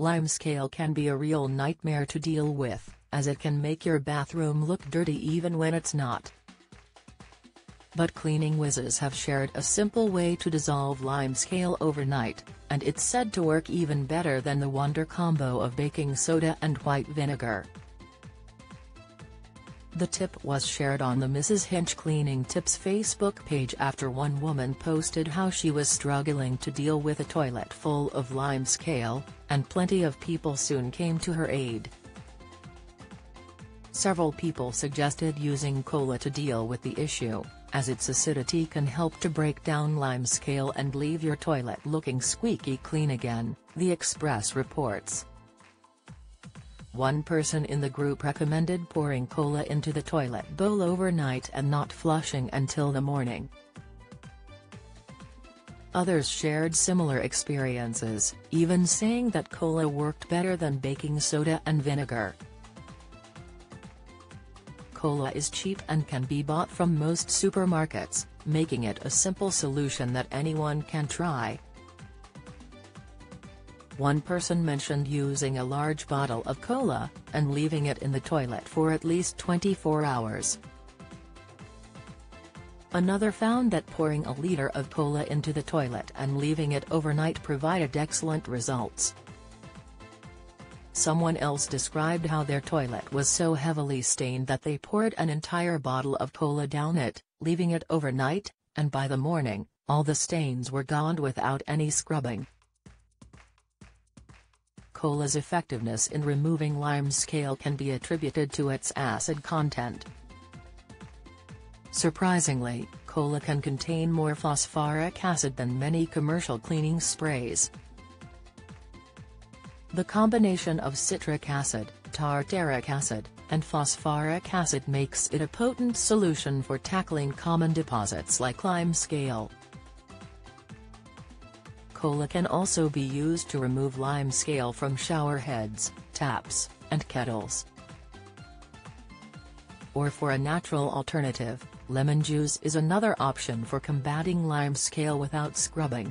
Limescale can be a real nightmare to deal with, as it can make your bathroom look dirty even when it's not. But cleaning whizzes have shared a simple way to dissolve limescale overnight, and it's said to work even better than the wonder combo of baking soda and white vinegar. The tip was shared on the Mrs. Hinch Cleaning Tips Facebook page after one woman posted how she was struggling to deal with a toilet full of limescale, and plenty of people soon came to her aid. Several people suggested using cola to deal with the issue, as its acidity can help to break down limescale and leave your toilet looking squeaky clean again, the Express reports. One person in the group recommended pouring cola into the toilet bowl overnight and not flushing until the morning. Others shared similar experiences, even saying that cola worked better than baking soda and vinegar. Cola is cheap and can be bought from most supermarkets, making it a simple solution that anyone can try. One person mentioned using a large bottle of cola, and leaving it in the toilet for at least 24 hours. Another found that pouring a liter of cola into the toilet and leaving it overnight provided excellent results. Someone else described how their toilet was so heavily stained that they poured an entire bottle of cola down it, leaving it overnight, and by the morning, all the stains were gone without any scrubbing. Cola's effectiveness in removing limescale can be attributed to its acid content. Surprisingly, cola can contain more phosphoric acid than many commercial cleaning sprays. The combination of citric acid, tartaric acid, and phosphoric acid makes it a potent solution for tackling common deposits like limescale. Cola can also be used to remove limescale from shower heads, taps, and kettles. Or for a natural alternative, lemon juice is another option for combating limescale without scrubbing.